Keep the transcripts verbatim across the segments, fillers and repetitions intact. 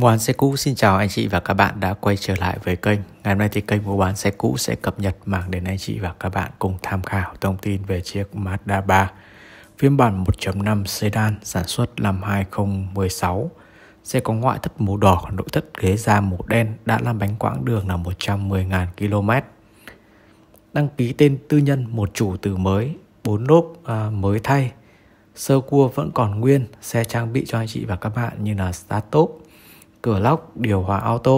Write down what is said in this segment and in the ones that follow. Mua bán xe cũ, xin chào anh chị và các bạn đã quay trở lại với kênh. Ngày hôm nay thì kênh mua bán xe cũ sẽ cập nhật mang đến anh chị và các bạn cùng tham khảo thông tin về chiếc Mazda ba phiên bản một chấm năm sedan sản xuất năm hai không một sáu. Xe có ngoại thất màu đỏ, nội thất ghế da màu đen, đã lăn bánh quãng đường là một trăm mười nghìn ki lô mét. Đăng ký tên tư nhân, một chủ từ mới, bốn lốp à, mới thay, sơ cua vẫn còn nguyên. Xe trang bị cho anh chị và các bạn như là start top, cửa lóc, điều hòa auto,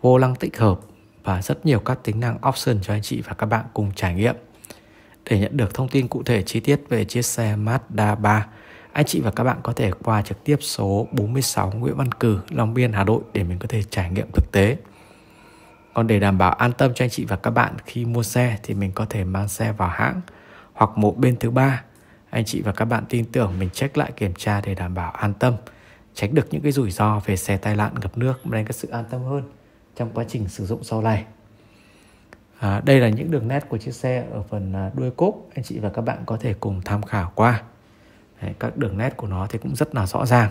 vô lăng tích hợp và rất nhiều các tính năng option cho anh chị và các bạn cùng trải nghiệm. Để nhận được thông tin cụ thể chi tiết về chiếc xe Mazda ba, anh chị và các bạn có thể qua trực tiếp số bốn mươi sáu Nguyễn Văn Cừ, Long Biên, Hà Nội để mình có thể trải nghiệm thực tế. Còn để đảm bảo an tâm cho anh chị và các bạn khi mua xe thì mình có thể mang xe vào hãng hoặc một bên thứ ba. Anh chị và các bạn tin tưởng mình check lại kiểm tra để đảm bảo an tâm, tránh được những cái rủi ro về xe tai nạn, ngập nước mà nên có sự an tâm hơn trong quá trình sử dụng sau này. À, đây là những đường nét của chiếc xe ở phần đuôi cốp, anh chị và các bạn có thể cùng tham khảo qua. Đấy, các đường nét của nó thì cũng rất là rõ ràng,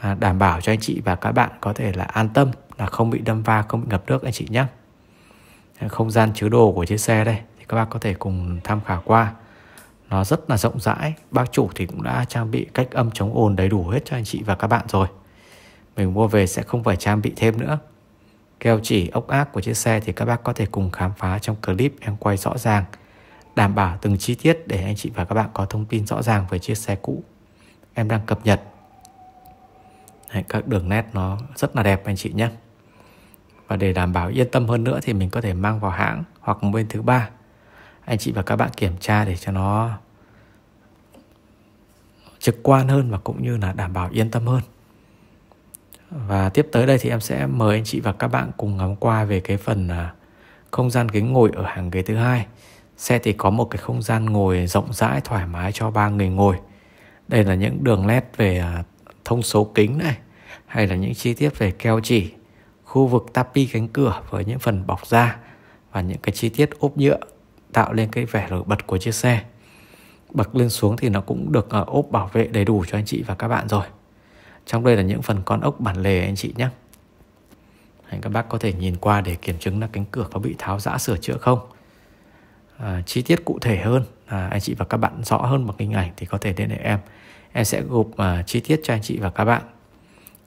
à, đảm bảo cho anh chị và các bạn có thể là an tâm là không bị đâm va, không bị ngập nước anh chị nhé. Không gian chứa đồ của chiếc xe đây thì các bạn có thể cùng tham khảo qua. Nó rất là rộng rãi, bác chủ thì cũng đã trang bị cách âm chống ồn đầy đủ hết cho anh chị và các bạn rồi. Mình mua về sẽ không phải trang bị thêm nữa. Keo chỉ ốc ác của chiếc xe thì các bác có thể cùng khám phá trong clip em quay rõ ràng, đảm bảo từng chi tiết để anh chị và các bạn có thông tin rõ ràng về chiếc xe cũ em đang cập nhật. Đấy, các đường nét nó rất là đẹp anh chị nhé. Và để đảm bảo yên tâm hơn nữa thì mình có thể mang vào hãng hoặc bên thứ ba. Anh chị và các bạn kiểm tra để cho nó trực quan hơn và cũng như là đảm bảo yên tâm hơn. Và tiếp tới đây thì em sẽ mời anh chị và các bạn cùng ngắm qua về cái phần không gian ghế ngồi ở hàng ghế thứ hai. Xe thì có một cái không gian ngồi rộng rãi thoải mái cho ba người ngồi. Đây là những đường nét về thông số kính này, hay là những chi tiết về keo chỉ, khu vực tapi cánh cửa với những phần bọc da và những cái chi tiết ốp nhựa tạo lên cái vẻ nổi bật của chiếc xe. Bậc lên xuống thì nó cũng được ốp bảo vệ đầy đủ cho anh chị và các bạn rồi. Trong đây là những phần con ốc bản lề anh chị nhé. Các bác có thể nhìn qua để kiểm chứng là cánh cửa có bị tháo giã sửa chữa không. À, chi tiết cụ thể hơn, à, anh chị và các bạn rõ hơn bằng hình ảnh thì có thể đến để em. Em sẽ gộp à, chi tiết cho anh chị và các bạn.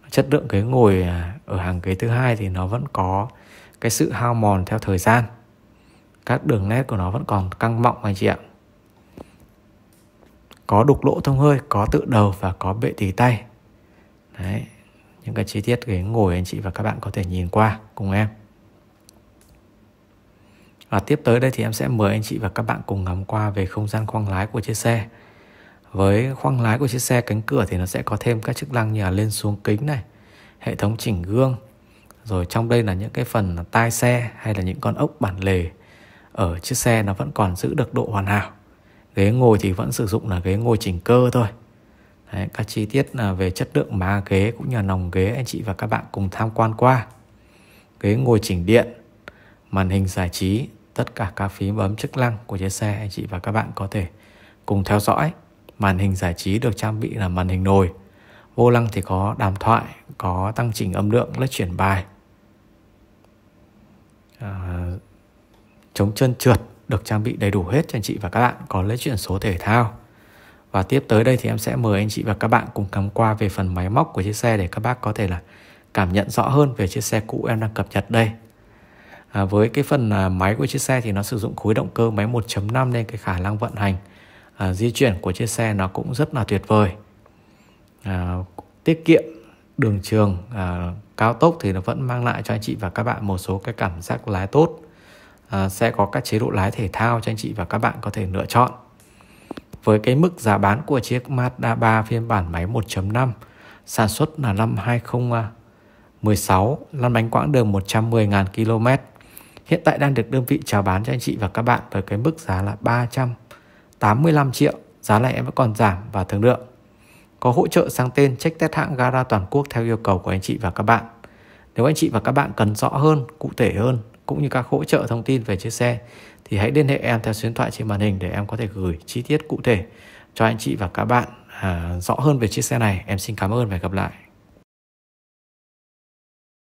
Chất lượng ghế ngồi à, ở hàng ghế thứ hai thì nó vẫn có cái sự hao mòn theo thời gian. Các đường nét của nó vẫn còn căng mọng anh chị ạ. Có đục lỗ thông hơi, có tự đầu và có bệ tì tay. Đấy, những cái chi tiết ghế ngồi anh chị và các bạn có thể nhìn qua cùng em. Và tiếp tới đây thì em sẽ mời anh chị và các bạn cùng ngắm qua về không gian khoang lái của chiếc xe. Với khoang lái của chiếc xe, cánh cửa thì nó sẽ có thêm các chức năng như là lên xuống kính này, hệ thống chỉnh gương. Rồi trong đây là những cái phần tai xe hay là những con ốc bản lề ở chiếc xe nó vẫn còn giữ được độ hoàn hảo. Ghế ngồi thì vẫn sử dụng là ghế ngồi chỉnh cơ thôi. Đấy, các chi tiết là về chất lượng má ghế cũng như là nòng ghế anh chị và các bạn cùng tham quan qua. Ghế ngồi chỉnh điện, màn hình giải trí, tất cả các phím bấm chức năng của chiếc xe anh chị và các bạn có thể cùng theo dõi. Màn hình giải trí được trang bị là màn hình nồi. Vô lăng thì có đàm thoại, có tăng chỉnh âm lượng, lướt chuyển bài. À, chống chân trượt được trang bị đầy đủ hết cho anh chị và các bạn, có lấy chuyển số thể thao. Và tiếp tới đây thì em sẽ mời anh chị và các bạn cùng cắm qua về phần máy móc của chiếc xe để các bác có thể là cảm nhận rõ hơn về chiếc xe cũ em đang cập nhật đây. À, với cái phần à, máy của chiếc xe thì nó sử dụng khối động cơ máy một chấm năm nên cái khả năng vận hành à, di chuyển của chiếc xe nó cũng rất là tuyệt vời. À, tiết kiệm đường trường à, cao tốc thì nó vẫn mang lại cho anh chị và các bạn một số cái cảm giác lái tốt. À, sẽ có các chế độ lái thể thao cho anh chị và các bạn có thể lựa chọn. Với cái mức giá bán của chiếc Mazda ba phiên bản máy một chấm năm sản xuất là năm hai không một sáu, lăn bánh quãng đường một trăm mười nghìn ki lô mét, hiện tại đang được đơn vị chào bán cho anh chị và các bạn với cái mức giá là ba trăm tám mươi lăm triệu. Giá này em vẫn còn giảm và thương lượng. Có hỗ trợ sang tên, check test hãng gara toàn quốc theo yêu cầu của anh chị và các bạn. Nếu anh chị và các bạn cần rõ hơn, cụ thể hơn cũng như các hỗ trợ thông tin về chiếc xe thì hãy liên hệ em theo số điện thoại trên màn hình để em có thể gửi chi tiết cụ thể cho anh chị và các bạn à, rõ hơn về chiếc xe này. Em xin cảm ơn và hẹn gặp lại.